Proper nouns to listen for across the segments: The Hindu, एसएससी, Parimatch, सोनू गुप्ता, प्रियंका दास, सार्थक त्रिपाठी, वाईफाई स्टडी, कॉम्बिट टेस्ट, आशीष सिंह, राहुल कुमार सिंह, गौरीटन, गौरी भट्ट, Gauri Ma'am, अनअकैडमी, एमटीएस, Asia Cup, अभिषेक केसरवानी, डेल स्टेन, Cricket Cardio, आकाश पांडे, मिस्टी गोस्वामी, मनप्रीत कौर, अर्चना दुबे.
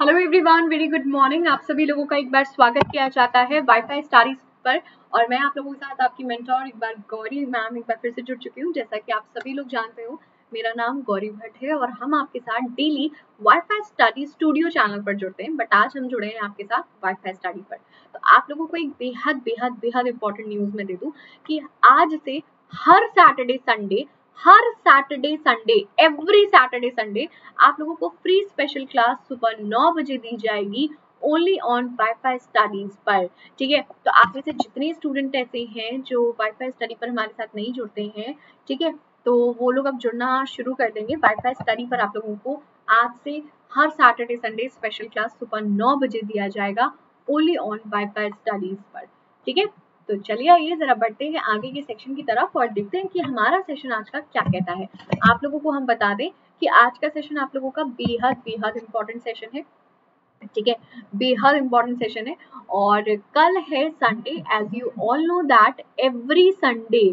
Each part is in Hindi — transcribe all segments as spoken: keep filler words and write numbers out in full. Hello everyone, very good morning. आप सभी लोगों का एक बार स्वागत किया जाता है वाईफाई स्टडी पर, और मैं आप लोगों के साथ आपकी मेंटोर एक बार गौरी मैम एक बार फिर से जुड़ चुकी हूँ। जैसा कि आप सभी लोग जानते हो, मेरा नाम गौरी भट्ट है और हम आपके साथ daily वाईफाई स्टडी studio channel पर जुड़ते हैं, बट आज हम जुड़े हैं आपके साथ वाईफाई स्टडी पर। तो आप लोगों को एक बेहद बेहद बेहद इंपॉर्टेंट न्यूज में दे दूँ कि आज से हर सैटरडे संडे हर Saturday Sunday every Saturday Sunday आप लोगों को फ्री स्पेशल क्लास सुबह नौ बजे दी जाएगी ओनली ऑन वाईफाई स्टडीज पर। ठीक है, तो आप में से जितने स्टूडेंट ऐसे हैं जो वाईफाई स्टडी पर हमारे साथ नहीं जुड़ते हैं, ठीक है, तो वो लोग अब जुड़ना शुरू कर देंगे। वाईफाई स्टडी पर आप लोगों को आज से हर सैटरडे संडे स्पेशल क्लास सुबह नौ बजे दिया जाएगा ओनली ऑन वाईफाई स्टडीज पर। ठीक है, तो चलिए आइए जरा बढ़ते हैं आगे के सेक्शन की तरफ और देखते हैं कि हमारा सेशन आज का क्या कहता है। आप लोगों को हम बता दें कि आज का सेशन आप लोगों का बेहद बेहद इम्पोर्टेंट सेशन है। ठीक है, बेहद इम्पोर्टेंट सेशन है और कल है Sunday. As you all know that every Sunday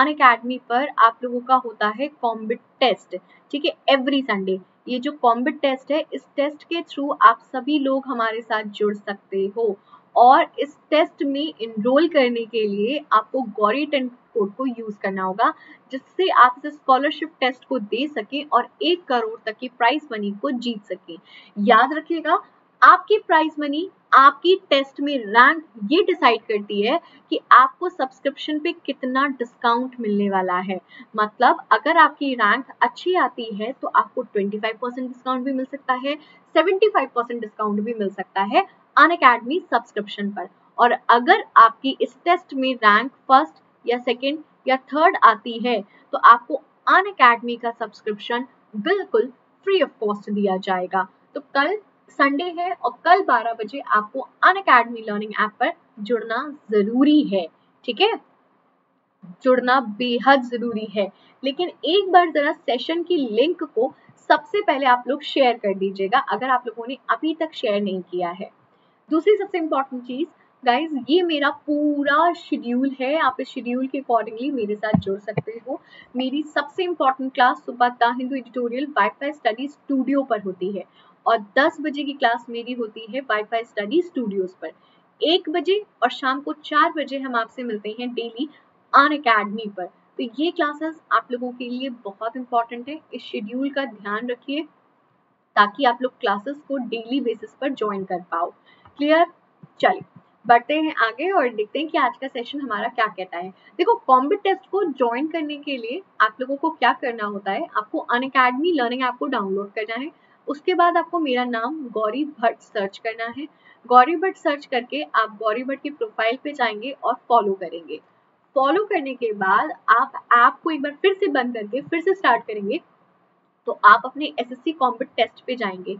अनअकैडमी पर आप लोगों का होता है कॉम्बिट टेस्ट। ठीक है, एवरी संडे ये जो कॉम्बिट टेस्ट है, इस टेस्ट के थ्रू आप सभी लोग हमारे साथ जुड़ सकते हो और इस टेस्ट में इनरोल करने के लिए आपको गौरीटन कोड को यूज़ करना होगा, जिससे आप इस स्कॉलरशिप टेस्ट को दे सकें और एक करोड़ तक की प्राइस मनी को जीत सकें। याद रखिएगा, आपकी प्राइस मनी, आपकी टेस्ट में रैंक ये डिसाइड करती है कि आपको सब्सक्रिप्शन पे कितना डिस्काउंट मिलने वाला है। मतलब अगर आपकी रैंक अच्छी आती है तो आपको पच्चीस परसेंट डिस्काउंट भी मिल सकता है, पचहत्तर परसेंट डिस्काउंट भी मिल सकता है अनअकैडमी सब्सक्रिप्शन पर। और अगर आपकी इस टेस्ट में रैंक फर्स्ट या सेकंड या थर्ड आती है तो आपको अनअकैडमी का सब्सक्रिप्शन बिल्कुल फ्री ऑफ कॉस्ट दिया जाएगा। तो कल संडे है और कल बारह बजे आपको अनअकैडमी लर्निंग ऐप पर जुड़ना जरूरी है। ठीक है, जुड़ना बेहद जरूरी है। लेकिन एक बार जरा सेशन की लिंक को सबसे पहले आप लोग शेयर कर दीजिएगा अगर आप लोगों ने अभी तक शेयर नहीं किया है। दूसरी सबसे इम्पॉर्टेंट चीज़ गाइज, ये मेरा पूरा शेड्यूल है, आप इस शेड्यूल के अकॉर्डिंगली मेरे साथ जुड़ सकते हो। मेरी सबसे इम्पॉर्टेंट क्लास सुबह the Hindu editorial वाईफाई स्टडी studio पर होती है और दस बजे की क्लास मेरी होती है वाईफाई स्टडी स्टूडियोज पर। एक बजे और शाम को चार बजे हम आपसे मिलते हैं डेली अनअकैडमी पर। तो ये क्लासेस आप लोगों के लिए बहुत इंपॉर्टेंट है, इस शेड्यूल का ध्यान रखिए ताकि आप लोग क्लासेस को डेली बेसिस पर ज्वाइन कर पाओ। क्लियर? चलिए बढ़ते हैं आगे और देखते हैं कि आज का सेशन हमारा क्या कहता है। देखो, कॉम्बिट टेस्ट को ज्वाइन करने के लिए आप लोगों को क्या करना होता है, आपको अनअकैडमी लर्निंग ऐप को डाउनलोड करना है। उसके बाद आपको मेरा नाम गौरी भट्ट सर्च करना है। गौरी भट्ट सर्च करके आप गौरी भट्ट की प्रोफाइल पे जाएंगे और फॉलो करेंगे। फॉलो करने के बाद आप ऐप को एक बार फिर से बंद करके फिर से स्टार्ट करेंगे तो आप अपने एसएससी कॉम्बिट टेस्ट पे जाएंगे।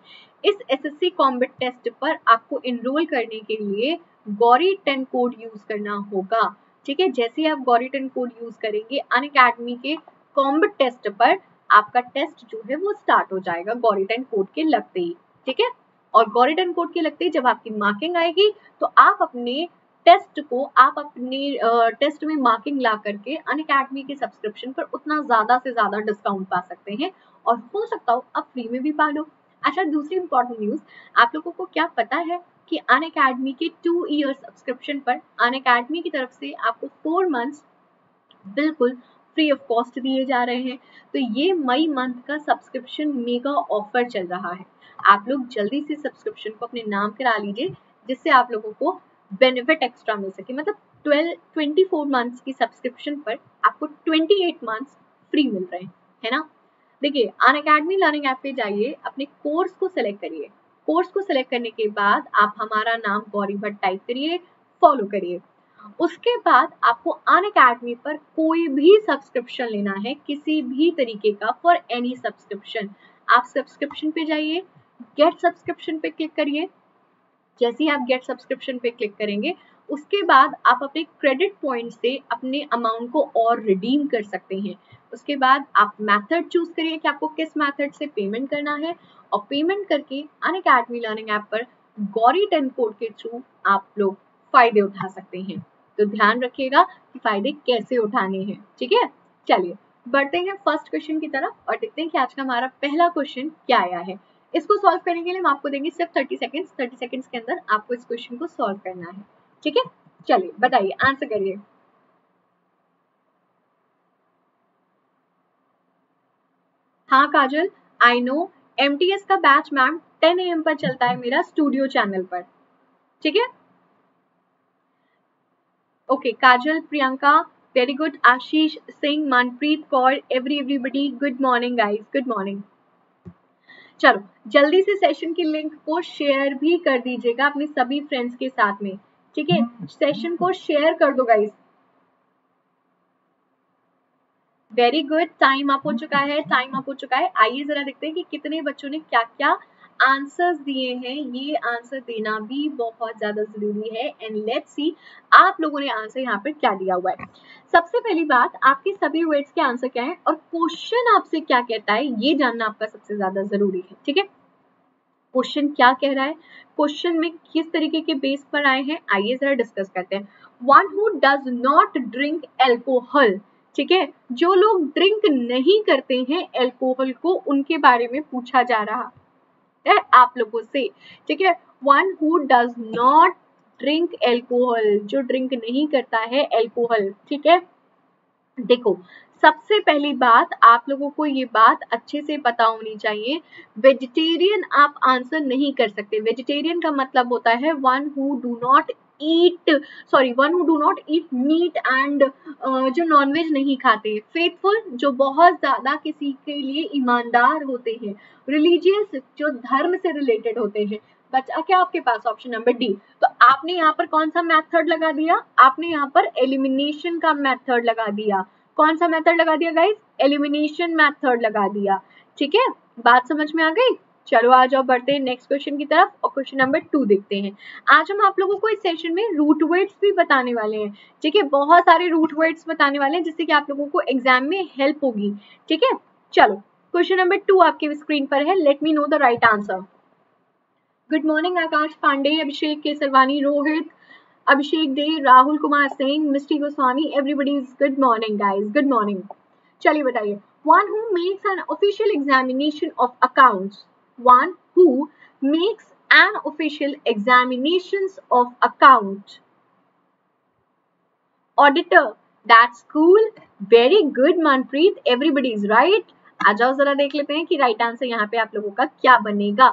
इस एसएससी कॉम्बिट टेस्ट पर आपको इनरोल करने के लिए गौरीटन कोड यूज करना होगा। ठीक है, जैसे ही आप गौरीटन कोड यूज करेंगे अनअकैडमी के कॉम्बिट टेस्ट पर आपका टेस्ट जो है वो स्टार्ट हो जाएगा गौरीटन कोड के लगते ही। ठीक है, और गौरीटन कोड के लगते ही जब आपकी मार्किंग आएगी तो आप अपने टेस्ट को आप अपने टेस्ट में मार्किंग ला करके अनअकैडमी के सब्सक्रिप्शन पर उतना ज़्यादा से ज़्यादा डिस्काउंट पा सकते हैं और हो सकता हो आप फ्री में भी पा लो। अच्छा, दूसरी इम्पॉर्टेंट न्यूज़, आप लोगों को क्या पता है कि अनअकैडमी के टू ईयर सब्सक्रिप्शन पर अनअकैडमी की तरफ से आपको फोर मंथ्स बिल्कुल फ्री ऑफ कॉस्ट दिए जा रहे हैं। तो ये मई मंथ का सब्सक्रिप्शन मेगा ऑफर चल रहा है, आप लोग जल्दी से सब्सक्रिप्शन को अपने नाम करा लीजिए जिससे आप लोगों को बेनिफिट एक्स्ट्रा मिल सके। मतलब ट्वेल्व ट्वेंटी फोर मंथ्स की सब्सक्रिप्शन पर आपको अट्ठाईस मंथ्स फ्री मिल रहे हैं, है ना। देखिए, अनअकैडमी लर्निंग ऐप पे जाइए, अपने कोर्स को सेलेक्ट करिए। कोर्स को सेलेक्ट करने के बाद आप हमारा नाम गौरी भट्ट टाइप करिए, फॉलो करिए। उसके बाद आपको अनअकैडमी पर कोई भी सब्सक्रिप्शन लेना है, किसी भी तरीके का, फॉर एनी सब्सक्रिप्शन। आप सब्सक्रिप्शन पे जाइए, गेट सब्सक्रिप्शन पे क्लिक करिए। जैसे ही आप गेट सब्सक्रिप्शन पे क्लिक करेंगे उसके बाद आप अपने क्रेडिट पॉइंट से अपने अमाउंट को और रिडीम कर सकते हैं। उसके बाद आप मेथड चूज करिए कि आपको किस मेथड से पेमेंट करना है और पेमेंट करके अनअकैडमी लर्निंग ऐप पर गौरीटन कोड के थ्रू आप लोग फायदे उठा सकते हैं। तो ध्यान रखिएगा कि फायदे कैसे उठाने हैं। ठीक है, चलिए बढ़ते हैं फर्स्ट क्वेश्चन की तरफ और देखते हैं कि आज का हमारा पहला क्वेश्चन क्या आया है। इसको सॉल्व करने के लिए हम आपको देंगे सिर्फ थर्टी सेकंड्स। थर्टी सेकंड्स के अंदर आपको इस क्वेश्चन को सॉल्व करना है, ठीक है। चलिए बताइए, आंसर करिए। हाँ काजल, आई नो एमटीएस का batch ma'am ten A M पर चलता है मेरा स्टूडियो चैनल पर, ठीक है। Okay Kajal, Priyanka very good, आशीष सिंह, मनप्रीत कौर, every everybody good morning guys, good morning. चलो जल्दी से सेशन की लिंक को शेयर भी कर दीजिएगा अपने सभी फ्रेंड्स के साथ में, ठीक है। सेशन को शेयर कर दो गाइस। वेरी गुड, टाइम आप हो चुका है, टाइम आप हो चुका है। आइए जरा देखते हैं कि कितने बच्चों ने क्या क्या आंसर्स दिए हैं। ये आंसर देना भी बहुत ज्यादा जरूरी है, एंड लेट्स सी आप लोगों ने आंसर यहाँ पर क्या दिया हुआ है। सबसे पहली बात, आपके सभी वर्ड्स के आंसर क्या है और क्वेश्चन आपसे क्या कहता है, ये जानना आपका सबसे ज्यादा जरूरी है, ठीक है। क्वेश्चन क्या कह रहा है, क्वेश्चन में किस तरीके के बेस पर आए हैं, आइए जरा डिस्कस करते हैं। One who does not drink alcohol, ठीक है, जो लोग ड्रिंक नहीं करते हैं एल्कोहल को, उनके बारे में पूछा जा रहा है आप लोगों से, ठीक है। One who does not drink alcohol, जो ड्रिंक नहीं करता है एल्कोहल, ठीक है। देखो सबसे पहली बात, आप लोगों को ये बात अच्छे से पता होनी चाहिए, वेजिटेरियन आप आंसर नहीं कर सकते। वेजिटेरियन का मतलब होता है one who do not eat sorry one who do not eat meat and जो नॉनवेज नहीं खाते। फेथफुल, जो बहुत ज्यादा किसी के लिए ईमानदार होते हैं। रिलीजियस, जो धर्म से रिलेटेड होते हैं। बच्चा क्या आपके पास ऑप्शन नंबर डी। तो आपने यहाँ पर कौन सा मेथड लगा दिया, आपने यहाँ पर एलिमिनेशन का मेथड लगा दिया। कौन सा मेथड लगा दिया गाइस, एलिमिनेशन मेथड लगा दिया, ठीक है। बात समझ में आ गई। चलो आ जाओ बढ़ते हैं नेक्स्ट क्वेश्चन की तरफ और क्वेश्चन नंबर टू देखते हैं। आज हम आप लोगों को इस सेशन में रूट वर्ड्स भी बताने वाले हैं, ठीक है। बहुत सारे रूट वर्ड्स बताने वाले हैं जिससे कि आप लोगों को एग्जाम में हेल्प होगी, ठीक है। चलो क्वेश्चन नंबर टू आपके स्क्रीन पर है, let me know the right answer. Good morning आकाश पांडे, अभिषेक केसरवानी, Rohit, Abhishek Dey, राहुल कुमार सिंह, मिस्टी गोस्वामी, everybody is good morning guys, good morning. चलिए बताइए, one who makes an official examination of accounts, one who makes an official examinations of account, auditor, that's cool, very good Manpreet, everybody is right। आ जाओ जरा देख लेते हैं कि राइट आंसर यहाँ पे आप लोगों का क्या बनेगा।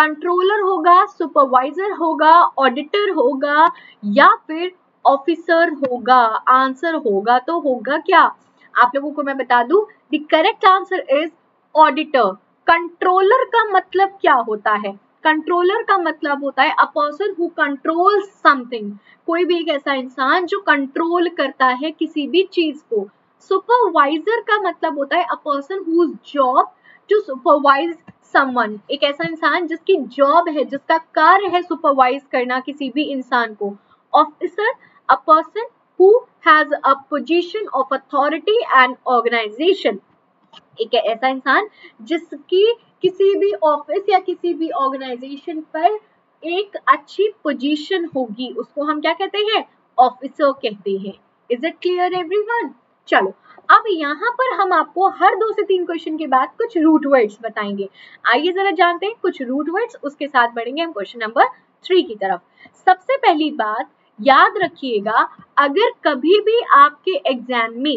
कंट्रोलर होगा, सुपरवाइजर होगा, ऑडिटर होगा या फिर ऑफिसर होगा। आंसर होगा तो होगा क्या, आप लोगों को मैं बता दूं, the correct answer is auditor. Controller का मतलब क्या होता है, कंट्रोलर का मतलब होता है a person who controls something, कोई भी एक ऐसा इंसान जो कंट्रोल करता है किसी भी चीज को। सुपरवाइजर का मतलब होता है a person whose job to supervise someone, एक ऐसा इंसान जिसकी जॉब है, जिसका कार्य है सुपरवाइज करना किसी भी इंसान को। Officer, a person who has a position of authority and organisation, एक ऐसा इंसान जिसकी किसी भी ऑफिस या किसी भी ऑर्गेनाइजेशन पर एक अच्छी पोजीशन होगी, उसको हम क्या कहते हैं, ऑफिसर कहते हैं। Is it clear everyone. चलो अब यहाँ पर हम आपको हर दो से तीन क्वेश्चन के बाद कुछ रूट वर्ड्स बताएंगे। आइए जरा जानते हैं कुछ रूट वर्ड्स, उसके साथ बढ़ेंगे हम क्वेश्चन नंबर थ्री की तरफ। सबसे पहली बात याद रखिएगा, अगर कभी भी आपके एग्जाम में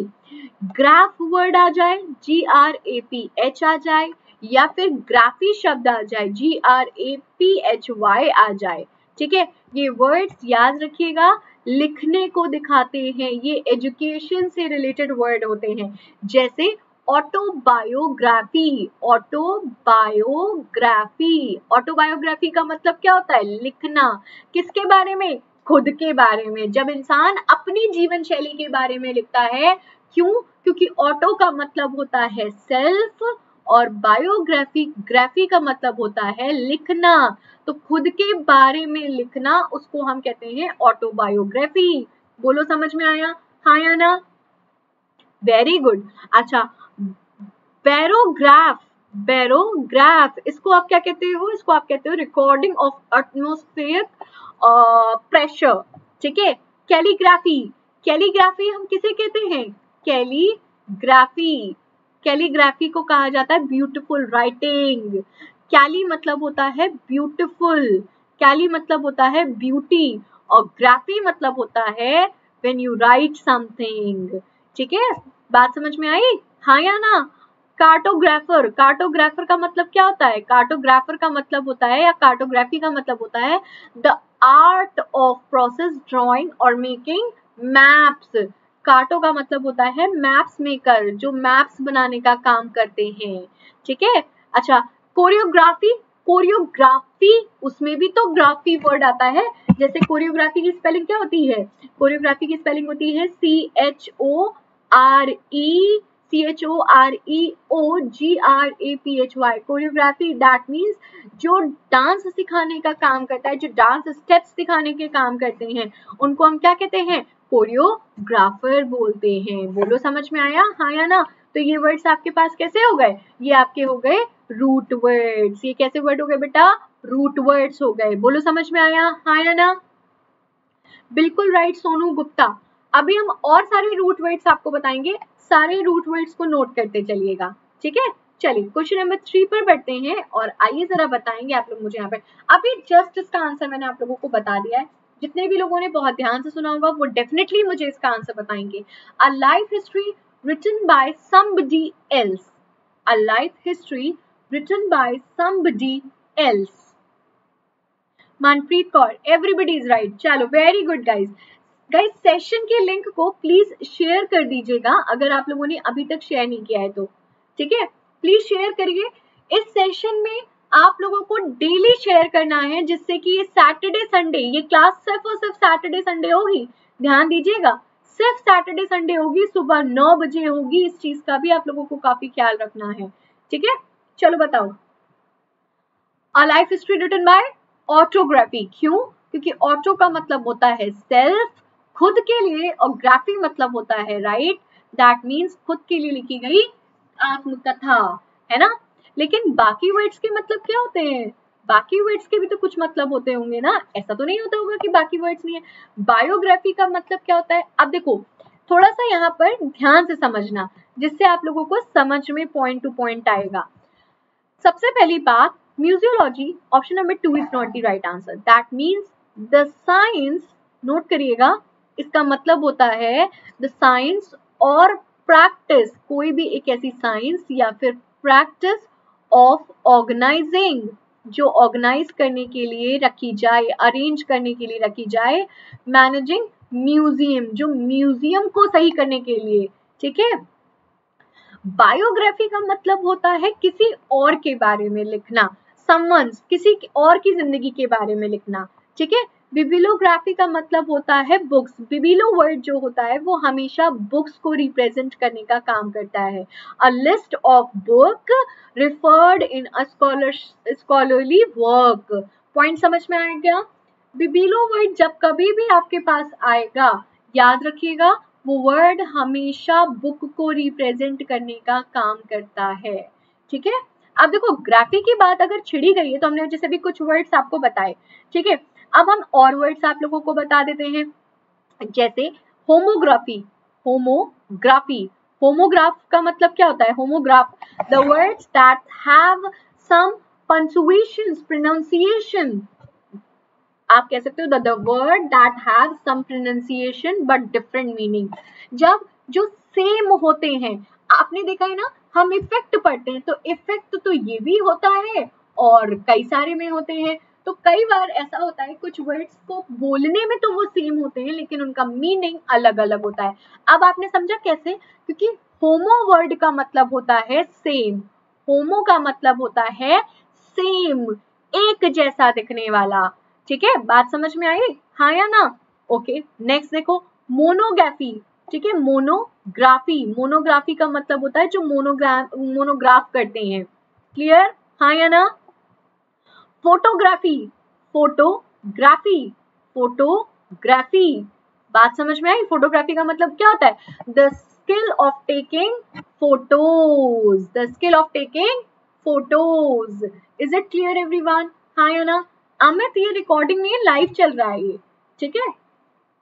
ग्राफ वर्ड आ जाए, G R A P H आ जाए, या फिर ग्राफी शब्द आ जाए, G R A P H Y आ जाए, ठीक है, ये वर्ड्स याद रखिएगा, लिखने को दिखाते हैं, ये एजुकेशन से रिलेटेड वर्ड होते हैं। जैसे ऑटोबायोग्राफी, ऑटोबायोग्राफी, ऑटोबायोग्राफी का मतलब क्या होता है, लिखना। किसके बारे में, खुद के बारे में। जब इंसान अपनी जीवन शैली के बारे में लिखता है, क्यों, क्योंकि ऑटो का मतलब होता है सेल्फ और बायोग्राफी, ग्राफी का मतलब होता है लिखना, तो खुद के बारे में लिखना उसको हम कहते हैं ऑटोबायोग्राफी। बोलो समझ में आया, हाँ या ना, वेरी गुड। अच्छा बैरोग्राफ, बैरोग्राफ इसको आप क्या कहते हो, इसको आप कहते हो रिकॉर्डिंग ऑफ एटमोस्फेयर प्रेशर, ठीक है। कैलीग्राफी, कैलीग्राफी हम किसे कहते हैं, कैलीग्राफी, कैलीग्राफी को कहा जाता है ब्यूटीफुल राइटिंग। कैली मतलब होता है ब्यूटिफुल, कैली मतलब होता है ब्यूटी, और ग्राफी मतलब होता है व्हेन यू राइट समथिंग। ठीक है, बात समझ में आई? हाँ या ना? कार्टोग्राफर, कार्टोग्राफर का मतलब क्या होता है? कार्टोग्राफर का मतलब होता है या कार्टोग्राफी का मतलब होता है the art of process drawing और मेकिंग मैप्स। कार्टो का मतलब होता है मैप्स मेकर, जो मैप्स बनाने का काम करते हैं। ठीक है, अच्छा कोरियोग्राफी, कोरियोग्राफी उसमें भी तो ग्राफी वर्ड आता है। जैसे कोरियोग्राफी की स्पेलिंग क्या होती है? कोरियोग्राफी की स्पेलिंग होती है C H O R E C H O R E O G R A P H Y, choreography. That means जो डांस सिखाने का काम करता है, जो डांस स्टेप्स सिखाने के काम करते हैं, उनको हम क्या कहते हैं? कोरियोग्राफर बोलते हैं। बोलो समझ में आया? हाँ या ना? तो ये वर्ड्स आपके पास कैसे हो गए? ये आपके हो गए रूट वर्ड्स। ये कैसे वर्ड हो गए बेटा? रूट वर्ड्स हो गए। बोलो समझ में आया? हाँ या ना? बिल्कुल राइट सोनू गुप्ता। अभी हम और सारे रूट वर्ड्स आपको बताएंगे, सारे रूट वर्ड्स को नोट करते चलिएगा। ठीक है, चलिए क्वेश्चन नंबर थ्री पर बढ़ते हैं और आइए जरा बताएंगे आप लोग मुझे यहाँ पे। अभी जस्ट इसका आंसर मैंने आप लोगों को बता दिया है, जितने भी लोगों ने बहुत ध्यान से सुना होगा वो डेफिनेटली मुझे इसका आंसर बताएंगे। A life history written by somebody else. A life history written by somebody else. मनप्रीत कौर, everybody is right. चलो very good guys. Guys session के लिंक को प्लीज शेयर कर दीजिएगा अगर आप लोगों ने अभी तक शेयर नहीं किया है तो। ठीक है, प्लीज शेयर करिए। इस सेशन में आप लोगों को डेली शेयर करना है, जिससे कि ये सैटरडे संडे, ये क्लास सिर्फ और सिर्फ सैटरडे संडे होगी। ध्यान दीजिएगा, सिर्फ सैटरडे संडे होगी, सुबह नौ बजे होगी। इस चीज का भी आप लोगों को काफी ख्याल रखना है। ठीक है, चलो बताओ। A life history written by autography, क्यों? क्योंकि ऑटो का मतलब होता है सेल्फ, खुद के लिए, और ग्राफी मतलब होता है राइट। दैट मीन्स खुद के लिए लिखी गई आत्मकथा, है ना? लेकिन बाकी वर्ड्स के मतलब क्या होते हैं? बाकी वर्ड्स के भी तो कुछ मतलब होते होंगे ना, ऐसा तो नहीं होता होगा कि बाकी वर्ड्स नहीं है। बायोग्राफी का मतलब क्या होता है? अब देखो थोड़ा सा यहाँ पर ध्यान से समझना, जिससे आप लोगों को समझ में पॉइंट टू पॉइंट आएगा। सबसे पहली बात, museology, option number two is not the right answer. That means the science, note करिएगा, इसका मतलब होता है द साइंस और प्रैक्टिस, कोई भी एक ऐसी साइंस या फिर प्रैक्टिस ऑफ ऑर्गेनाइजिंग, जो ऑर्गेनाइज करने के लिए रखी जाए, अरेंज करने के लिए रखी जाए। मैनेजिंग म्यूजियम, जो म्यूजियम को सही करने के लिए। ठीक है, बायोग्राफी का मतलब होता है किसी और के बारे में लिखना, समवंस, किसी और की जिंदगी के बारे में लिखना। ठीक है, बिबिलोग्राफी का मतलब होता है बुक्स। बिबिलो वर्ड जो होता है वो हमेशा बुक्स को रिप्रेजेंट करने का काम करता है। A list of book referred in a scholarly work. Point समझ में आ गया? बिबिलो वर्ड जब कभी भी आपके पास आएगा, याद रखिएगा वो वर्ड हमेशा बुक को रिप्रेजेंट करने का काम करता है। ठीक है, अब देखो ग्राफी की बात अगर छिड़ी गई है तो हमने जैसे भी कुछ वर्ड्स आपको बताए। ठीक है, अब हम और वर्ड्स आप लोगों को बता देते हैं, जैसे होमोग्राफी। होमोग्राफी, होमोग्राफ का मतलब क्या होता है? Homograph, the words that have some punctuations, pronunciation. आप कह सकते हो the word that have some pronunciation but different meaning. जब जो सेम होते हैं, आपने देखा है ना, हम इफेक्ट पढ़ते हैं तो इफेक्ट तो ये भी होता है और कई सारे में होते हैं। तो कई बार ऐसा होता है कुछ वर्ड्स को बोलने में तो वो सेम होते हैं लेकिन उनका मीनिंग अलग अलग होता है। अब आपने समझा कैसे? क्योंकि होमो वर्ड का मतलब होता है सेम, होमो का मतलब होता है सेम, एक जैसा दिखने वाला। ठीक है, बात समझ में आई? हाँ या ना? ओके, नेक्स्ट देखो मोनोग्राफी। ठीक है, मोनोग्राफी, मोनोग्राफी का मतलब होता है जो मोनोग्राफ मोनोग्राफ करते हैं। क्लियर? हाँ या ना? फोटोग्राफी, फोटोग्राफी, फोटोग्राफी, बात समझ में आई? फोटोग्राफी का मतलब क्या होता है? The skill of taking photos, the skill of taking photos. Is it clear everyone? हाँ या ना? अमित, ये रिकॉर्डिंग नहीं है, लाइव चल रहा है ये। ठीक है,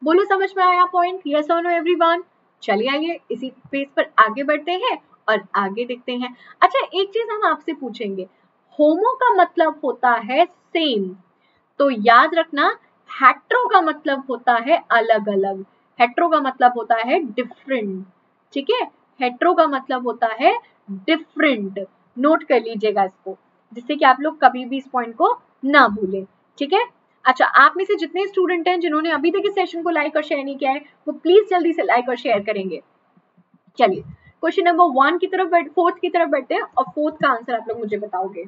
बोलो समझ में आया पॉइंट? यस और नो एवरीवन? चलिए आइए इसी पेज पर आगे बढ़ते हैं और आगे देखते हैं। अच्छा, एक चीज हम आपसे पूछेंगे, होमो का मतलब होता है सेम, तो याद रखना हेट्रो का मतलब होता है अलग अलग, हेट्रो का मतलब होता है डिफरेंट, ठीक है, हेट्रो का मतलब होता है डिफरेंट, नोट कर लीजिएगा इसको, जिससे कि आप लोग कभी भी इस पॉइंट को ना भूलें, ठीक है। अच्छा, आप में से जितने स्टूडेंट हैं जिन्होंने अभी तक इस सेशन को लाइक और शेयर नहीं किया है वो प्लीज जल्दी से लाइक और शेयर करेंगे। चलिए क्वेश्चन नंबर वन की तरफ बैठ फोर्थ की तरफ बैठते हैं और फोर्थ का आंसर आप लोग मुझे बताओगे।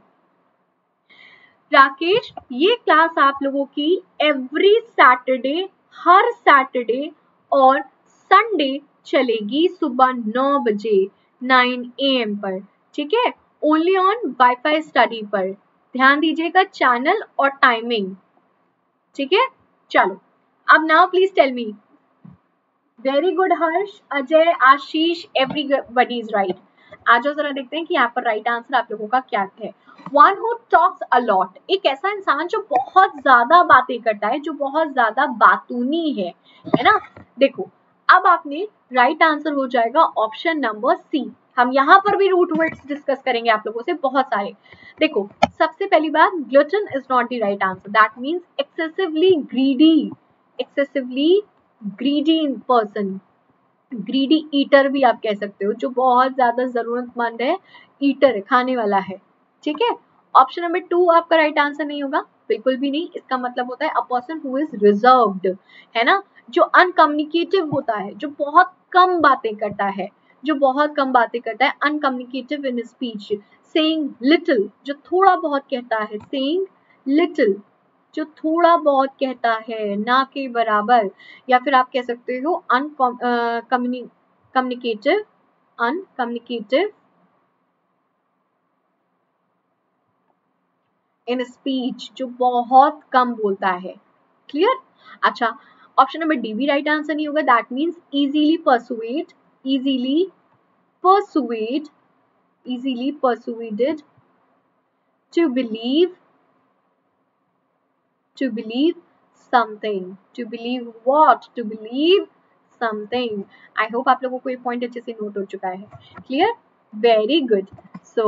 राकेश, ये क्लास आप लोगों की एवरी सैटरडे, हर सैटरडे और संडे चलेगी सुबह नौ बजे नाइन ए एम पर, ठीक है, ओनली ऑन वाईफाई स्टडी पर, ध्यान दीजिएगा चैनल और टाइमिंग, ठीक है। चलो अब now please tell me, very good Harsh, Ajay, Ashish, everybody is right. आज जरा देखते हैं कि यहाँ पर राइट आंसर आप लोगों का क्या है। One who talks a lot, एक ऐसा इंसान जो बहुत ज्यादा बातें करता है, जो बहुत ज्यादा बातूनी है, है ना। देखो अब आपने राइट आंसर हो जाएगा ऑप्शन नंबर सी। हम यहाँ पर भी रूट वर्ड्स डिस्कस करेंगे आप लोगों से बहुत सारे। देखो सबसे पहली बात, glutton is not the right answer, that means excessively greedy, excessively greedy person, greedy eater भी आप कह सकते हो, जो बहुत ज्यादा जरूरतमंद है, ईटर खाने वाला है, ठीक है। ऑप्शन नंबर टू आपका राइट आंसर नहीं होगा, बिल्कुल भी नहीं। इसका मतलब होता है a person who is reserved, है ना, जो अनकम्युनिकेटिव होता है, जो बहुत कम बातें करता है, जो बहुत कम बातें करता है, uncommunicative in speech, saying little, जो थोड़ा बहुत कहता है, सेइंग लिटिल, जो थोड़ा बहुत कहता है, ना के बराबर, या फिर आप कह सकते हो अनकम्युनिकेटिव, अनकम्युनिकेटिव इन स्पीच, जो बहुत कम बोलता है, क्लियर। अच्छा ऑप्शन नंबर डी भी राइट आंसर नहीं होगा, that means easily persuade, easily persuade, easily persuaded to believe, to believe something, to believe what, to believe something. I hope आप लोगों को ये पॉइंट अच्छे से नोट हो चुका है, क्लियर, वेरी गुड। सो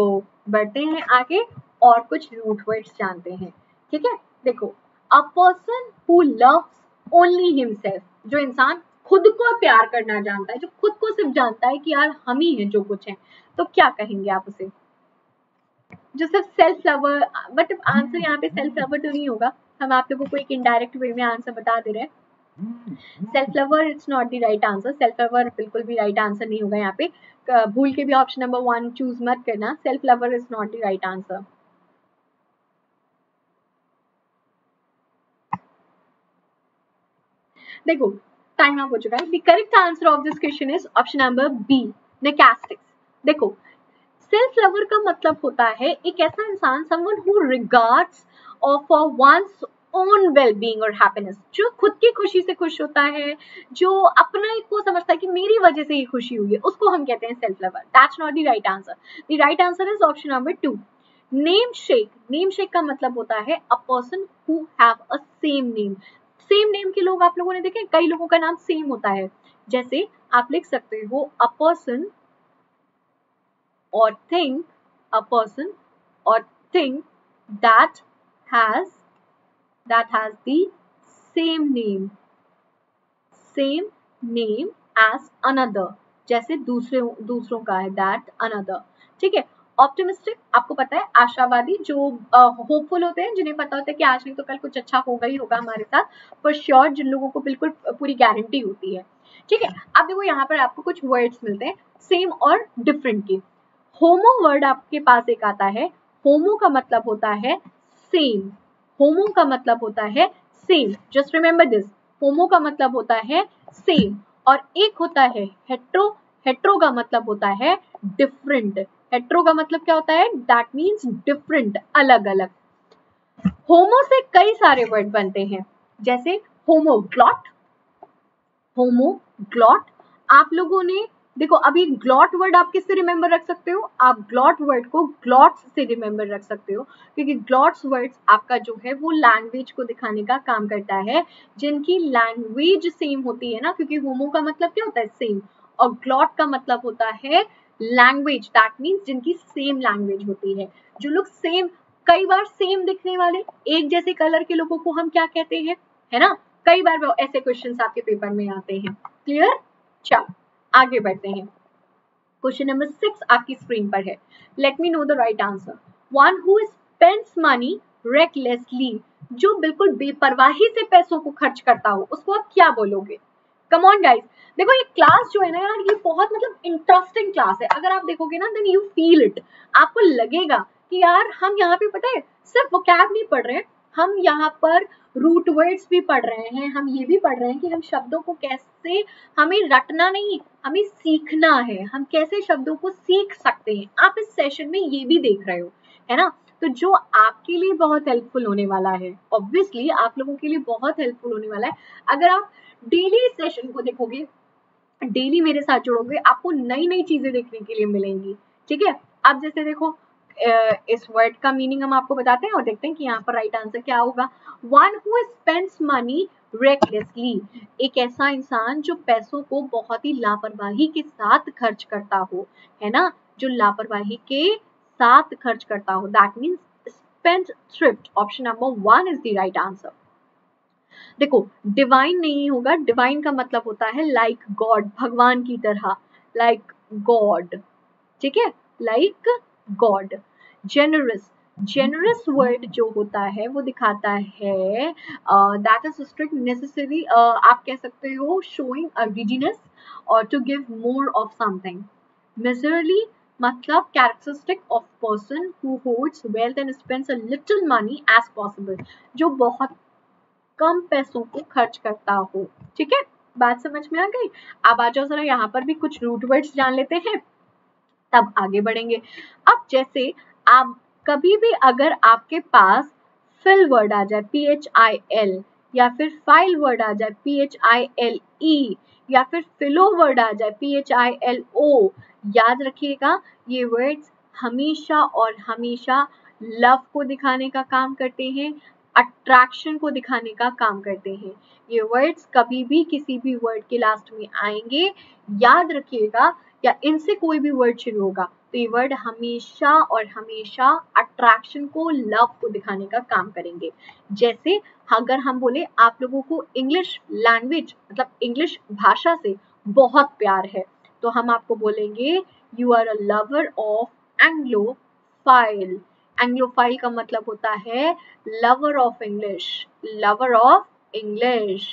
बढ़ते हैं आगे और कुछ रूट वर्ड्स जानते हैं, ठीक है। देखो a person who loves only himself, जो इंसान खुद को प्यार करना जानता है, जो खुद को सिर्फ जानता है कि यार हम ही हैं जो कुछ है, तो क्या कहेंगे आप उसे, जो सिर्फ सेल्फ लवर, बट आंसर यहाँ पे सेल्फ लवर तो नहीं होगा, हम आप लोगों को एक इनडायरेक्ट वे में आंसर बता दे रहे हैं। Self lover it's not the right answer, self lover बिल्कुल भी राइट आंसर नहीं होगा, यहाँ पे भूल के भी ऑप्शन नंबर वन चूज मत करना, self lover is not the right answer. देखो टाइम अप हो चुका है, the correct answer of this question is option number B, नैकास्टिक्स। देखो सेल्फ लवर का मतलब होता है एक ऐसा इंसान, समवन हु रिगार्ड्स और फॉर वंस ओन वेलबींग और हैप्पीनेस, जो खुद की खुशी से खुश होता है, जो अपने को समझता है कि मेरी वजह से ये खुशी हुई है, उसको हम कहते हैं self lover. That's not the right answer, the right answer is option number two, namesake. Namesake का मतलब होता है a person who have a same name, same name के लोग आप लोगों ने देखे, कई लोगों का नाम सेम होता है, जैसे आप लिख सकते हो अ पर्सन और थिंग, अ पर्सन और thing that has that has the same name, same name as another, जैसे दूसरे दूसरों का है, that another, ठीक है। ऑप्टिमिस्टिक आपको पता है आशावादी, जो होपफुल uh, होते हैं, जिन्हें पता होता है कि आज नहीं तो कल कुछ अच्छा होगा ही होगा हमारे साथ, पर श्योर, जिन लोगों को बिल्कुल पूरी गारंटी होती है, ठीक है। अब देखो यहाँ पर आपको कुछ वर्ड्स मिलते हैं सेम और डिफरेंट के। होमो वर्ड आपके पास एक आता है, होमो का मतलब होता है सेम, होमो का मतलब होता है same, just remember this, homo का मतलब होता है सेम, और एक होता है हेट्रो, हेट्रो का मतलब होता है डिफरेंट, हेट्रो का मतलब क्या होता है, दैट मीन्स डिफरेंट, अलग अलग। होमो से कई सारे वर्ड बनते हैं, जैसे होमोग्लॉट, होमोग्लॉट आप लोगों ने देखो, अभी ग्लॉट वर्ड आप किससे रिमेंबर रख सकते हो, आप ग्लॉट वर्ड को ग्लॉट्स से रिमेंबर रख सकते हो, क्योंकि ग्लॉट्स वर्ड्स आपका जो है वो लैंग्वेज को दिखाने का काम करता है, जिनकी लैंग्वेज सेम होती है ना, क्योंकि होमो का मतलब क्या होता है सेम, और ग्लॉट का मतलब होता है लैंग्वेज, दैट मीन्स जिनकी सेम लैंग्वेज होती है, जो लोग सेम कई बार सेम दिखने वाले एक जैसे कलर के लोगों को हम क्या कहते हैं, है ना। कई बार ऐसे क्वेश्चंस आपके पेपर में आते हैं। क्लियर। चलो आगे बढ़ते हैं। क्वेश्चन नंबर सिक्स आपकी स्क्रीन पर है। Let me know the right answer. One who spends money recklessly, जो बिल्कुल बेपरवाही से पैसों को खर्च करता हो उसको आप क्या बोलोगे। कम ऑन गाइस, देखो ये क्लास जो है ना यार, ये बहुत मतलब इंटरेस्टिंग क्लास है। अगर आप देखोगे ना देन यू फील इट, आपको लगेगा कि यार हम यहाँ पे पता है सिर्फ वोकैब नहीं पढ़ रहे हैं, हम यहाँ पर रूट वर्ड्स भी पढ़ रहे हैं, हम ये भी पढ़ रहे हैं कि हम शब्दों को कैसे, हमें रटना नहीं हमें सीखना है, हम कैसे शब्दों को सीख सकते हैं। आप इस सेशन में ये भी देख रहे हो, है ना। तो जो आपके लिए बहुत हेल्पफुल होने वाला है, ऑब्वियसली आप लोगों के लिए बहुत हेल्पफुल होने वाला है। अगर आप डेली सेशन को देखोगे, डेली मेरे साथ जुड़ोगे, आपको नई नई चीजें देखने के लिए मिलेंगी। ठीक है, आप जैसे देखो इस वर्ड का मीनिंग हम आपको बताते हैं और देखते हैं कि यहाँ पर राइट आंसर क्या होगा। One who spends money recklessly, एक ऐसा इंसान जो पैसों को बहुत ही लापरवाही के साथ खर्च करता हो, है ना, जो लापरवाही के साथ खर्च करता हो। That means spendthrift. Option number one is the right answer. देखो डिवाइन नहीं होगा, डिवाइन का मतलब होता है लाइक गॉड, भगवान की तरह, लाइक गॉड। ठीक है, like God. Generous, generous word जो होता है वो दिखाता है दैट इज स्ट्रिक्ट नेसेसरी, आप कह सकते हो शोइंग अ greediness और to give more of something. Majorly मतलब characteristic of person who holds wealth and spends a little money as possible, जो बहुत कम पैसों को खर्च करता हो। ठीक है, बात समझ में आ गई। अब आ जाओ जरा यहाँ पर भी कुछ रूट वर्ड्स जान लेते हैं, तब आगे बढ़ेंगे। अब जैसे आप कभी भी अगर आपके पास फिल वर्ड आ जाए पी एच आई एल, या फिर फाइल वर्ड आ जाए P H I L E, या फिर फिलो वर्ड आ जाए P H I L O, याद रखिएगा ये वर्ड्स हमेशा और हमेशा लव को दिखाने का काम करते हैं, अट्रैक्शन को दिखाने का काम करते हैं। ये वर्ड्स कभी भी किसी भी वर्ड के लास्ट में आएंगे, याद रखिएगा, या इनसे कोई भी वर्ड शुरू होगा तो ये वर्ड हमेशा और हमेशा अट्रैक्शन को, लव को दिखाने का काम करेंगे। जैसे अगर हम बोले आप लोगों को इंग्लिश लैंग्वेज मतलब इंग्लिश भाषा से बहुत प्यार है, तो हम आपको बोलेंगे you are a lover of Anglophile. Anglophile का मतलब होता है lover of English, lover of English,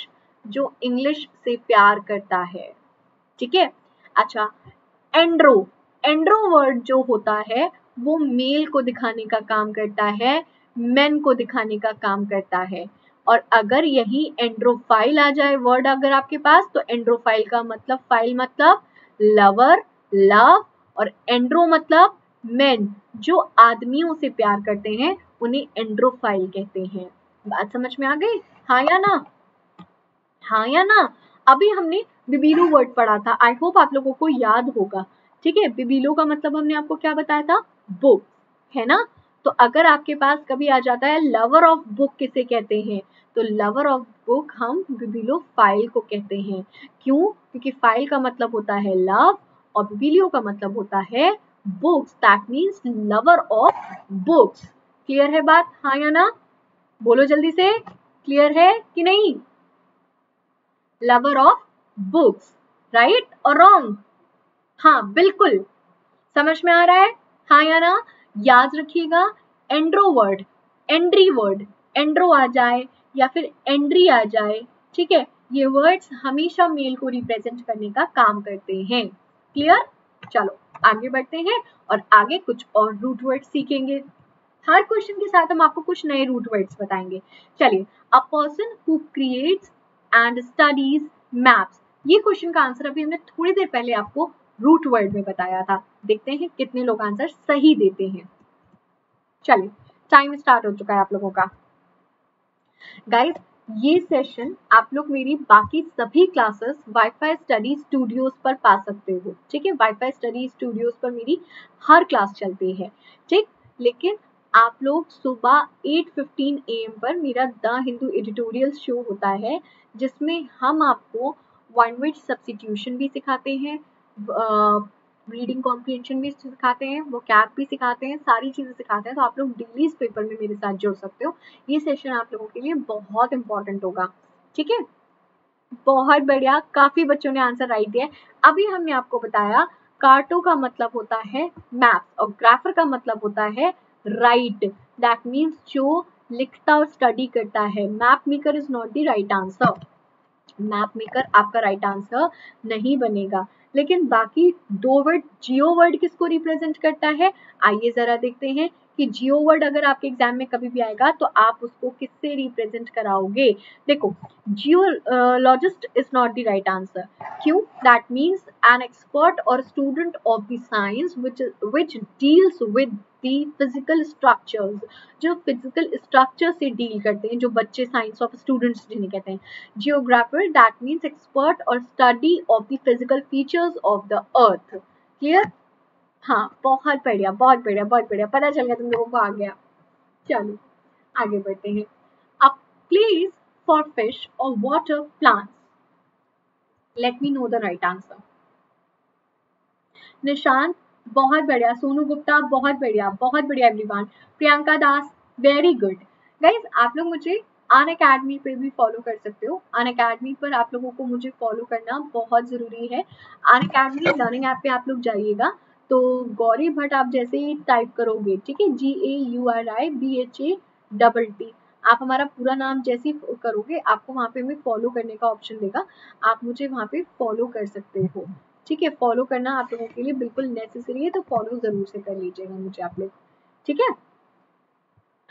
जो इंग्लिश से प्यार करता है। ठीक है, अच्छा एंड्रो, एंड्रो वर्ड जो होता है वो मेल को दिखाने का काम करता है, मेन को दिखाने का काम करता है। और अगर यही एंड्रोफाइल आ जाए वर्ड अगर आपके पास, तो एंड्रोफाइल का मतलब फाइल मतलब लवर, लव, और एंड्रो मतलब मेन, जो आदमियों से प्यार करते हैं उन्हें एंड्रोफाइल कहते हैं। बात समझ में आ गई, हाँ या ना, हाँ या ना। अभी हमने बिबिलो वर्ड पढ़ा था, आई होप आप लोगों को याद होगा। ठीक है, बिबिलो का मतलब हमने आपको क्या बताया था, बुक, है ना। तो अगर आपके पास कभी आ जाता है लवर ऑफ बुक किसे कहते हैं, तो लवर ऑफ बुक हम बिबिलो फाइल को कहते हैं। क्यों, क्योंकि फाइल का मतलब होता है लव और बिबिलो का मतलब होता है books. That means lover of books. Clear है बात, हाँ या ना, बोलो जल्दी से, क्लियर है कि नहीं। लवर ऑफ बुक्स, राइट और रॉन्ग, हाँ बिल्कुल, समझ में आ रहा है, हाँ या ना। याद रखिएगा andro word, Andriy word, andro आ जाए या फिर एंड्री आ जाए, ठीक है, ये वर्ड्स हमेशा मेल को रिप्रेजेंट करने का काम करते हैं। क्लियर, चलो आगे बढ़ते हैं और आगे कुछ और रूट वर्ड सीखेंगे। हर क्वेश्चन के साथ हम आपको कुछ नए रूट वर्ड्स बताएंगे। चलिए, a person who creates and studies maps, ये क्वेश्चन का आंसर अभी हमने थोड़ी देर पहले आपको रूट वर्ड में बताया था। देखते हैं कितने लोग आंसर सही देते हैं। चलिए, टाइम स्टार्ट हो चुका है आप लोगों का। गाइस, ये सेशन आप लोग मेरी बाकी सभी क्लासेस वाईफाई स्टडी स्टूडियोज पर पा सकते हो। ठीक है, वाईफाई स्टडी स्टूडियोज पर मेरी हर क्लास चलती है। ठीक, लेकिन आप लोग सुबह आठ पंद्रह ए एम पर मेरा द हिंदू एडिटोरियल शो होता है, जिसमें हम आपको वन वर्ड सब्स्टिट्यूशन भी सिखाते हैं, रीडिंग कॉम्प्रिहेंशन भी सिखाते हैं, वो कैप भी सिखाते हैं, सारी चीज़ें सिखाते हैं। तो आप लोग डेली इस पेपर में मेरे साथ जुड़ सकते हो। ये सेशन आप लोगों के लिए बहुत इंपॉर्टेंट होगा, ठीक है। बहुत बढ़िया, काफ़ी बच्चों ने आंसर राइट दिया है। अभी हमने आपको बताया कार्टो का मतलब होता है मैप्स और ग्राफर का मतलब होता है राइट, दैट मीन्स जो लिखता और स्टडी करता है। Map maker is not the right answer, map maker आपका राइट आंसर नहीं बनेगा। लेकिन बाकी दो वर्ड, जियो वर्ड किसको रिप्रेजेंट करता है, आइए जरा देखते हैं कि जियो वर्ड अगर आपके एग्जाम में कभी भी आएगा तो आप उसको किससे रिप्रेजेंट कराओगे। देखो, geologist is not the right answer. क्यों? दैट मीन्स एन एक्सपर्ट और student of the science which which deals with the physical structures, जो फिजिकल स्ट्रक्चर से डील करते हैं, जो बच्चे साइंस ऑफ स्टूडेंट्स जिन्हें कहते हैं। जियोग्राफर दैट मीन्स एक्सपर्ट और study of the physical features of the earth. Clear? हाँ, बहुत बढ़िया बहुत बढ़िया बहुत बढ़िया, पता चल गया तुम लोगों को, आ गया। चलो आगे बढ़ते हैं। अ प्लेस फॉर फिश और water plants, let me know the right answer. Nishant बहुत बढ़िया, सोनू गुप्ता बहुत बढ़िया बहुत बढ़िया everyone, प्रियंका दास very good. Guys आप लोग मुझे अनअकैडमी पे भी फॉलो कर सकते हो। अनअकैडमी पर आप लोगों को मुझे फॉलो करना बहुत ज़रूरी है। अनअकैडमी लर्निंग ऐप पे आप लोग जाइएगा तो गौरी भट्ट आप जैसे ही टाइप करोगे, ठीक है, G A U R I B H A double T, आप हमारा पूरा नाम जैसे ही करोगे आपको वहाँ पे हमें फॉलो करने का ऑप्शन देगा, आप मुझे वहाँ पे फॉलो कर सकते हो, ठीक है। फॉलो करना आप लोगों के लिए बिल्कुल नेसेसरी है, तो फॉलो ज़रूर से कर लीजिएगा मुझे आप लोग, ठीक है।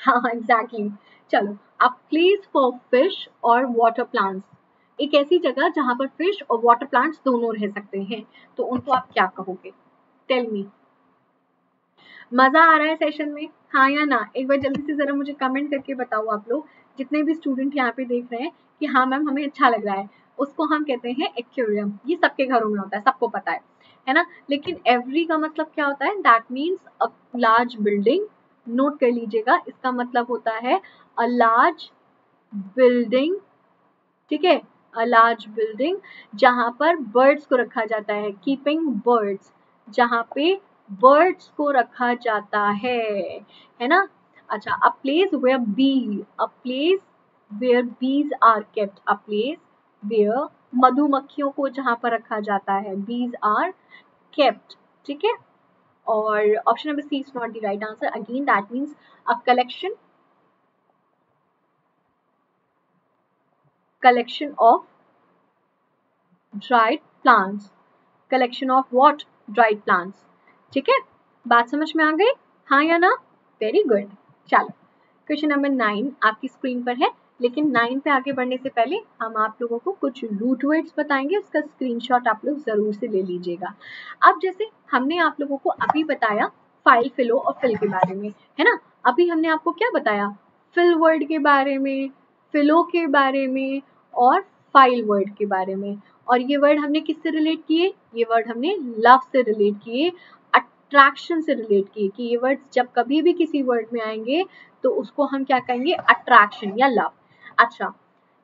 हाँ हाँ एग्जैक्टली। चलो, आप प्लेस फॉर फिश और वाटर प्लांट्स, एक ऐसी जगह जहाँ पर फिश और वाटर प्लांट्स दोनों रह सकते हैं, तो उनको आप क्या कहोगे, टेल मी। मजा आ रहा है सेशन में, हाँ या ना? एक बार जल्दी से जरा मुझे कमेंट करके बताओ आप लोग, जितने भी स्टूडेंट यहाँ पे देख रहे हैं कि हाँ मैम हमें अच्छा लग रहा है। उसको हम कहते हैं एक्वेरियम। ये सबके घरों में होता है, सबको पता है, है ना। लेकिन एवरी का मतलब क्या होता है, that means a large building. Note कर लीजिएगा, इसका मतलब होता है अ लार्ज बिल्डिंग, ठीक है, अ लार्ज बिल्डिंग जहाँ पर बर्ड्स को रखा जाता है, कीपिंग बर्ड्स, जहाँ पे बर्ड्स को रखा जाता है, है ना। अच्छा, a place where bee, a place where bees are kept, a place where मधुमक्खियों को जहाँ पर रखा जाता है, बीज आर केप्ट, ठीक है। और option number C is not the right answer again, that means a collection, collection of dried plants, collection of what, dried plants, ठीक है। बात समझ में आ गई, हाँ या ना? Very good. चलो, क्वेश्चन नंबर नाइन आपकी स्क्रीन पर है, लेकिन नाइन पे आगे बढ़ने से पहले हम आप लोगों को कुछ रूट वर्ड्स बताएंगे, उसका स्क्रीनशॉट आप लोग जरूर से ले लीजिएगा। अब जैसे हमने आप लोगों को अभी बताया फाइल, फिलो और फिल के बारे में, है ना। अभी हमने आपको क्या बताया, फिल वर्ड के बारे में, फिलो के बारे में और फाइल वर्ड के बारे में। और ये वर्ड हमने किससे रिलेट किए, ये वर्ड हमने लव से रिलेट किए, अट्रैक्शन से रिलेट किए, कि ये वर्ड्स जब कभी भी किसी वर्ड में आएंगे तो उसको हम क्या कहेंगे, अट्रैक्शन या लव। अच्छा,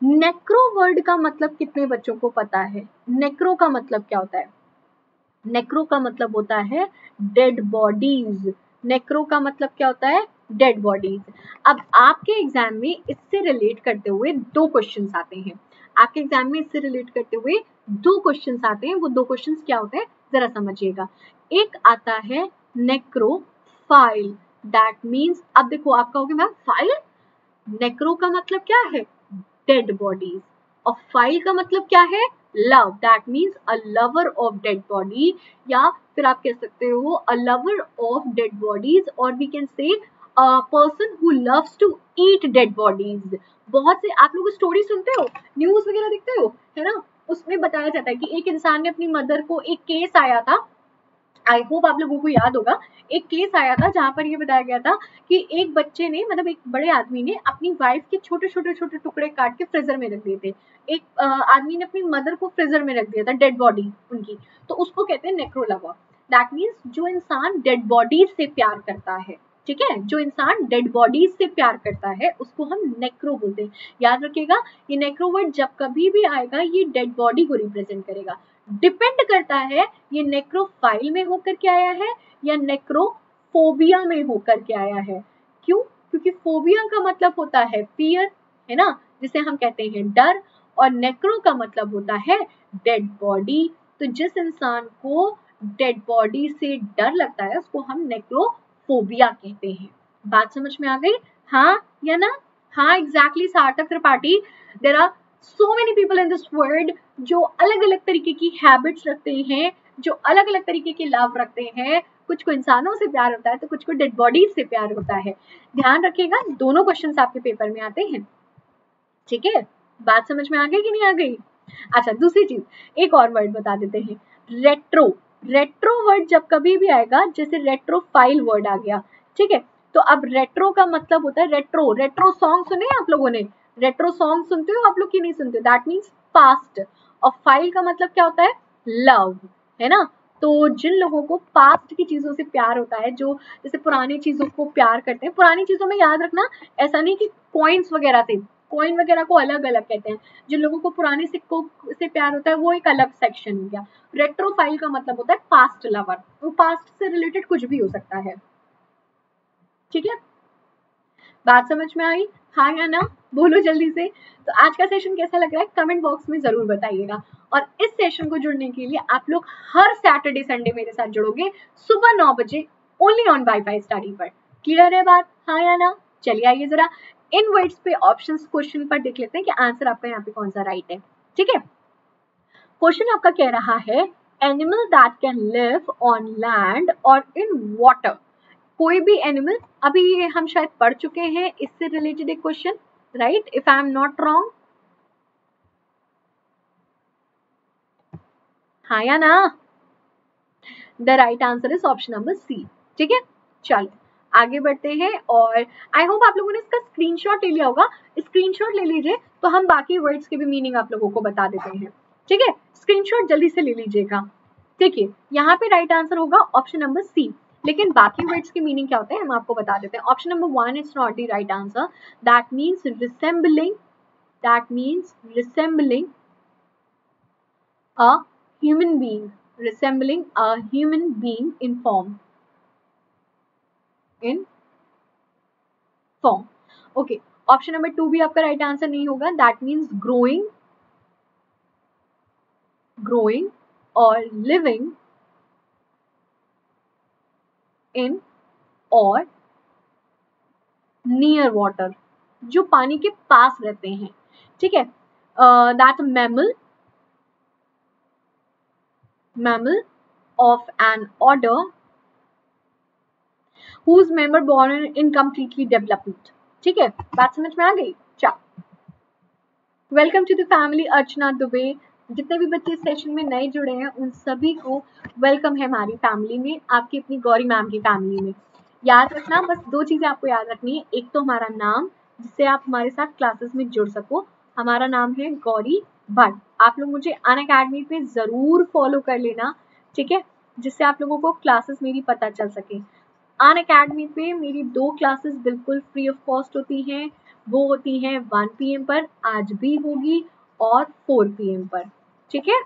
नेक्रो वर्ड का मतलब कितने बच्चों को पता है, नेक्रो का मतलब क्या होता है, नेक्रो का मतलब होता है डेड बॉडीज, नेक्रो का मतलब क्या होता है, डेड बॉडीज। अब आपके एग्जाम में इससे रिलेट करते हुए दो क्वेश्चंस आते हैं, आपके एग्जाम में इससे रिलेट करते हुए दो क्वेश्चंस आते हैं। वो दो क्वेश्चंस क्या होते हैं, जरा समझिएगा। एक आता है नेक्रो फाइल, दैट मीन्स, अब देखो आप कहोगे मैम फाइल, नेक्रो का मतलब क्या है, डेड बॉडीज, और फाइल का मतलब क्या है, love, that means a lover of dead body, या फिर आप कह सकते हो a lover of dead bodies, और we can say A person who loves to eat dead bodies। बहुत से आप लोग स्टोरी सुनते हो, न्यूज वगैरह देखते हो, है ना, उसमें बताया जाता है कि एक इंसान ने अपनी मदर को, एक केस आया था, आई होप आप लोगों को याद होगा, एक केस आया था जहाँ पर ये बताया गया था कि एक बच्चे ने, मतलब एक बड़े आदमी ने अपनी वाइफ के छोटे छोटे छोटे टुकड़े काट के फ्रीजर में रख दिए थे। एक आदमी ने अपनी मदर को फ्रीजर में रख दिया था, डेड बॉडी उनकी, तो उसको कहते हैं नेक्रो लवर। दैट मीन्स जो इंसान डेड बॉडीज से प्यार करता है, ठीक है, जो इंसान डेड बॉडीज से प्यार करता है उसको हम नेक्रो बोलते हैं। याद रखिएगा, ये नेक्रो वर्ड जब कभी भी आएगा ये डेड बॉडी को रिप्रेजेंट करेगा। डिपेंड करता है ये नेक्रोफाइल में होकर के आया है या नेक्रोफोबिया में होकर के आया है। क्यों? क्योंकि फोबिया का मतलब होता है फियर, है ना, जिसे हम कहते हैं डर, और नेक्रो का मतलब होता है डेड बॉडी। तो जिस इंसान को डेड बॉडी से डर लगता है उसको हम नेक्रोफोबिया कहते हैं। बात समझ में आ गई? हाँ या ना? हाँ, exactly सार्थक त्रिपाठी। There are so many people in this world जो अलग अलग तरीके की हैबिट्स रखते हैं, जो अलग अलग तरीके के लाभ रखते हैं। कुछ को इंसानों से प्यार होता है तो कुछ को डेड बॉडी से प्यार होता है। ध्यान रखिएगा, दोनों क्वेश्चंस आपके पेपर में आते हैं। ठीक है, बात समझ में आ गई कि नहीं आ गई? अच्छा, दूसरी चीज एक और वर्ड बता देते हैं, रेट्रो। रेट्रो वर्ड जब कभी भी आएगा, जैसे रेट्रोफाइल वर्ड आ गया, ठीक है, तो अब रेट्रो का मतलब होता है रेट्रो। रेट्रो सॉन्ग सुने आप लोगों ने? रेट्रो सॉन्ग सुनते हो आप लोग कि नहीं सुनते? That means past. और फाइल का मतलब क्या होता है? लव, है ना। तो जिन लोगों को पास्ट की चीज़ों से प्यार होता है, जो जैसे पुरानी चीज़ों को प्यार करते हैं, पुरानी चीज़ों में याद रखना ऐसा नहीं कि कॉइन्स वगैरह से, कॉइन वगैरह को अलग अलग कहते हैं। जिन लोगों को पुराने सिक्कों से प्यार होता है वो एक अलग सेक्शन हो गया। रेट्रोफाइल का मतलब होता है पास्ट लवर, वो पास्ट से रिलेटेड कुछ भी हो सकता है। ठीक है, बात समझ में आई? हाँ या ना बोलो जल्दी से। तो आज का सेशन कैसा लग रहा है कमेंट बॉक्स में जरूर बताइएगा। और इस सेशन को जुड़ने के लिए आप लोग हर सैटरडे संडे मेरे साथ जुड़ोगे सुबह नौ बजे ओनली ऑन वाईफाई स्टडी पर। क्लियर है बात? हाँ या ना? चलिए आइए जरा इन वर्ड्स पे, ऑप्शंस क्वेश्चन पर देख लेते हैं कि आंसर आपका यहाँ पे कौन सा राइट है। ठीक है, क्वेश्चन आपका कह रहा है animal that can live on land और इन वाटर। कोई भी एनिमल, अभी ये हम शायद पढ़ चुके हैं इससे रिलेटेड एक question, right, if I am not wrong. हाँ या ना? The right answer is option number C. ठीक है, चलो आगे बढ़ते हैं। और आई होप आप लोगों ने इसका स्क्रीनशॉट ले लिया होगा। स्क्रीनशॉट ले लीजिए तो हम बाकी वर्ड्स के भी मीनिंग आप लोगों को बता देते हैं। ठीक है, स्क्रीनशॉट जल्दी से ले लीजिएगा। देखिए यहाँ पे राइट आंसर होगा ऑप्शन नंबर सी, लेकिन बाकी वर्ड्स के मीनिंग क्या होते हैं हम आपको बता देते हैं। Option number one is not the right answer. That means resembling, that means resembling a human being, resembling a human being in form, in form. Okay, option number two भी आपका राइट आंसर नहीं होगा। दैट मीन्स ग्रोइंग, ग्रोइंग और लिविंग इन और नियर वाटर, जो पानी के पास रहते हैं। ठीक है, that mammal, mammal of an order whose member born in incompletely developed। ठीक है, बात समझ में आ गई? चलो, welcome to the family अर्चना दुबे। जितने भी बच्चे सेशन में नए जुड़े हैं उन सभी को वेलकम है हमारी फैमिली में, आपकी अपनी गौरी मैम की फैमिली में। याद रखना, बस दो चीजें आपको याद रखनी है। एक तो हमारा नाम, जिससे आप हमारे साथ क्लासेस में जुड़ सको। हमारा नाम है गौरी भट्ट। आप लोग मुझे अनअकैडमी पे जरूर फॉलो कर लेना, ठीक है, जिससे आप लोगों को क्लासेस मेरी पता चल सके। अनअकैडमी पे मेरी दो क्लासेस बिल्कुल फ्री ऑफ कॉस्ट होती हैं। वो होती हैं वन पी एम पर, आज भी होगी, और फोर पी एम पर। ठीक है,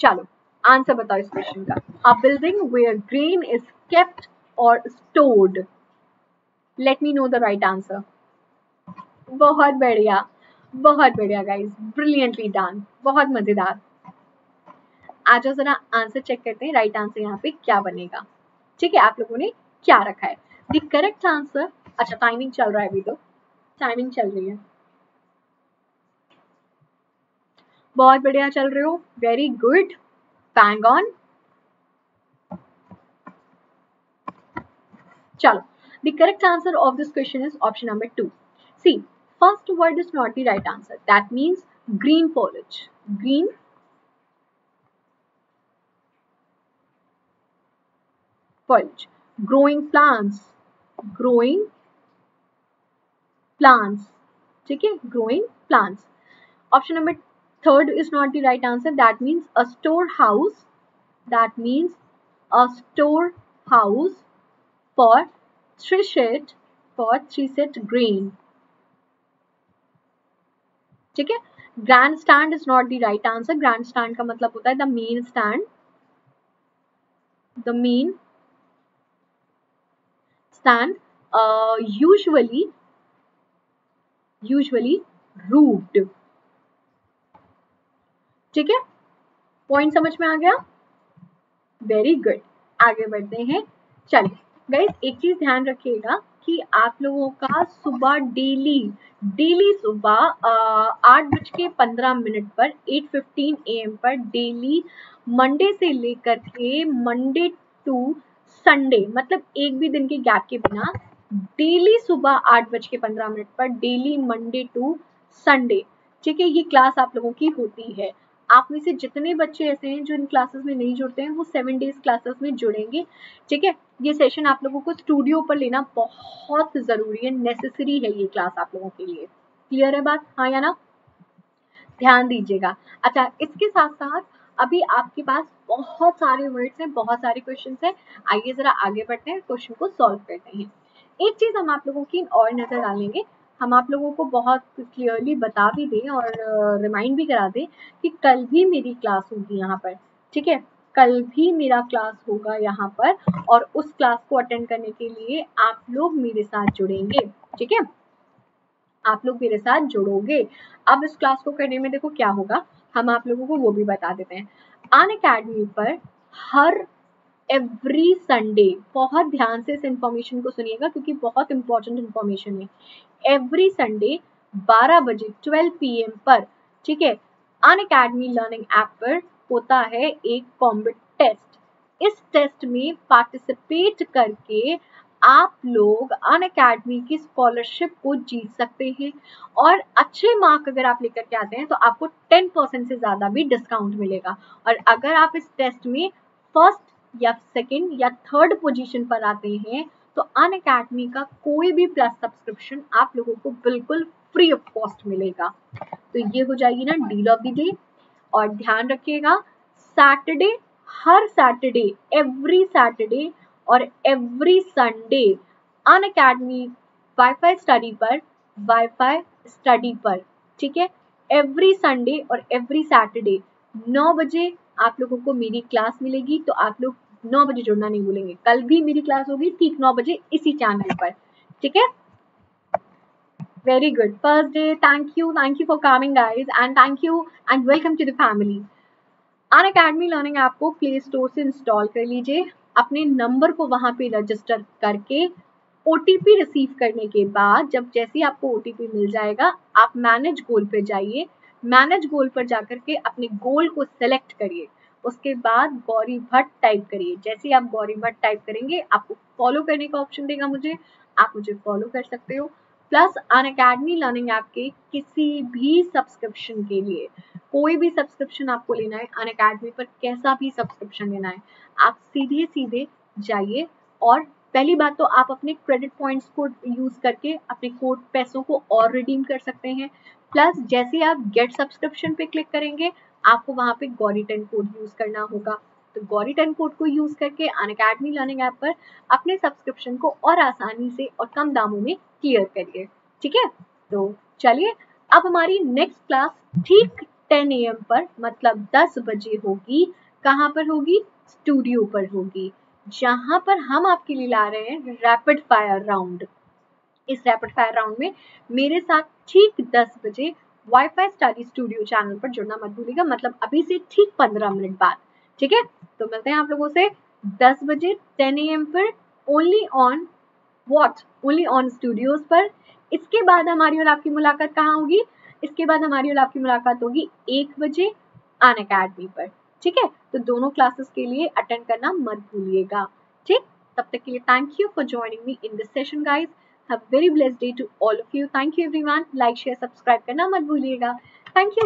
चलो आंसर बताओ इस क्वेश्चन का। A building where grain is kept और stored. Let me know the right answer. बहुत बढ़िया, बहुत बढ़िया गाइज, ब्रिलियंटली डन, बहुत मजेदार। आज जरा आंसर चेक करते हैं, राइट आंसर यहाँ पे क्या बनेगा। ठीक है, आप लोगों ने क्या रखा है द करेक्ट आंसर। अच्छा, टाइमिंग चल रहा है अभी, तो टाइमिंग चल रही है। बहुत बढ़िया चल रहे हो, वेरी गुड, बैंग ऑन। चलो, the correct answer of this question is option number two. See, first word is not the right answer. That means green foliage, green foliage, growing plants, growing plants, ठीक है, growing plants। Option number third is not the right answer. That means a storehouse, that means a storehouse for threshed, for threshed grain, ठीक है। Grand stand is not the right answer. Grand stand का मतलब होता है the main stand, the main stand, usually usually roofed. ठीक है, पॉइंट समझ में आ गया, वेरी गुड। आगे बढ़ते हैं। चलिए गाइस, एक चीज ध्यान रखिएगा कि आप लोगों का सुबह डेली डेली सुबह आठ बज के पंद्रह मिनट पर आठ फिफ्टीन ए एम पर डेली मंडे से लेकर के मंडे टू संडे, मतलब एक भी दिन के गैप के बिना डेली सुबह आठ बज के पंद्रह मिनट पर डेली मंडे टू संडे, ठीक है, ये क्लास आप लोगों की होती है। आप में से जितने बच्चे ऐसे हैं जो इन क्लासेस में नहीं जुड़ते हैं वो सेवन डेज क्लासेस में जुड़ेंगे। ठीक है, ये सेशन आप लोगों को स्टूडियो पर लेना बहुत जरूरी है, नेसेसरी है ये क्लास आप लोगों के लिए। क्लियर है बात, हाँ या ना? ध्यान दीजिएगा। अच्छा, इसके साथ साथ अभी आपके पास बहुत सारे वर्ड्स हैं, बहुत सारे क्वेश्चंस हैं। आइए जरा आगे बढ़ते हैं, क्वेश्चन को सॉल्व करते हैं। एक चीज हम आप लोगों की और नजर डालेंगे, हम आप लोगों को बहुत क्लियरली बता भी दें और रिमाइंड भी करा दें कि कल भी मेरी क्लास होगी यहाँ पर। ठीक है, कल भी मेरा क्लास होगा यहाँ पर, और उस क्लास को अटेंड करने के लिए आप लोग मेरे साथ जुड़ेंगे। ठीक है, आप लोग मेरे साथ जुड़ोगे। अब इस क्लास को करने में देखो क्या होगा, हम आप लोगों को वो भी बता देते हैं। अनअकैडमी पर हर एवरी संडे, बहुत ध्यान से इस इंफॉर्मेशन को सुनिएगा क्योंकि बहुत इंपॉर्टेंट इंफॉर्मेशन है। एवरी संडे बारह बजे ट्वेल्व पी एम पर, ठीक है, अनअकैडमी लर्निंग ऐप पर होता है एक कॉम्बिट टेस्ट। इस टेस्ट में पार्टिसिपेट करके आप लोग अनअकैडमी की स्कॉलरशिप को जीत सकते हैं, और अच्छे मार्क अगर आप लेकर के आते हैं तो आपको टेन परसेंट से ज्यादा भी डिस्काउंट मिलेगा। और अगर आप इस टेस्ट में फर्स्ट या सेकंड या थर्ड पोजीशन पर आते हैं तो अनअकैडमी का कोई भी प्लस सब्सक्रिप्शन आप लोगों को बिल्कुल फ्री ऑफ कॉस्ट मिलेगा। तो ये हो जाएगी ना डील ऑफ द डे। और ध्यान रखिएगा, सैटरडे, हर सैटरडे, एवरी सैटरडे और every Sunday अनअकैडमी वाईफाई स्टडी पर वाईफाई स्टडी पर ठीक है, एवरी संडे और एवरी सैटरडे नौ बजे आप लोगों को मेरी क्लास मिलेगी। तो आप लोग नौ बजे जुड़ना नहीं भूलेंगे। कल भी मेरी क्लास होगी ठीक नौ बजे इसी चैनल पर। ठीक है, very good. First day, thank you thank you for coming guys, and thank you and welcome to the family. अनअकैडमी learning app को प्ले स्टोर से इंस्टॉल कर लीजिए, अपने नंबर को वहां पे रजिस्टर करके ओ टी पी रिसीव करने के बाद जब जैसे आपको ओ टी पी मिल जाएगा, आप मैनेज गोल पे जाइए। मैनेज गोल पर जाकर के अपने गोल को सेलेक्ट करिए, उसके बाद गौरी भट्ट टाइप करिए। जैसे आप गौरी भट्ट टाइप करेंगे आपको फॉलो करने का ऑप्शन देगा मुझे, आप मुझे फॉलो कर सकते हो। प्लस अनअकैडमी लर्निंग ऐप के किसी भी सब्सक्रिप्शन के लिए, कोई भी सब्सक्रिप्शन आपको लेना है अनअकैडमी पर, कैसा भी सब्सक्रिप्शन लेना है, आप सीधे सीधे जाइए। और पहली बात तो आप अपने क्रेडिट पॉइंट्स को यूज करके अपने कोड पैसों को और रिडीम कर सकते हैं। प्लस जैसे आप गेट सब्सक्रिप्शन पे क्लिक करेंगे आपको वहाँ पे गौरीटन कोड यूज़ करना होगा। तो गौरीटन कोड को यूज़ करके अनअकैडमी लर्निंग ऐप पर अपने सब्सक्रिप्शन को और आसानी से और कम दामों में क्लियर करिए। ठीक है, तो चलिए अब हमारी नेक्स्ट क्लास ठीक टेन ए एम पर, मतलब दस बजे होगी। कहाँ पर होगी? स्टूडियो पर होगी, जहाँ पर हम आपके लिए ला रहे हैं रैपिड फायर राउंड। इस रैपिड फायर राउंड में मेरे साथ ठीक दस बजे वाईफाई स्टडी स्टूडियो चैनल पर जुड़ना मत भूलिएगा, मतलब अभी से ठीक पंद्रह मिनट बाद। ठीक है, तो मिलते हैं आप लोगों से दस बजे टेन ए एम पर, only on what? Only on studios पर। इसके बाद हमारी और आपकी मुलाकात कहाँ होगी? इसके बाद हमारी और आपकी मुलाकात होगी एक बजे अनअकैडमी पर। ठीक है, तो दोनों क्लासेस के लिए अटेंड करना मत भूलिएगा। ठीक, तब तक के लिए thank you for joining me in this session guys. Have very blessed day to all of you. Thank you everyone. Like share subscribe करना मत भूलिएगा। Thank you.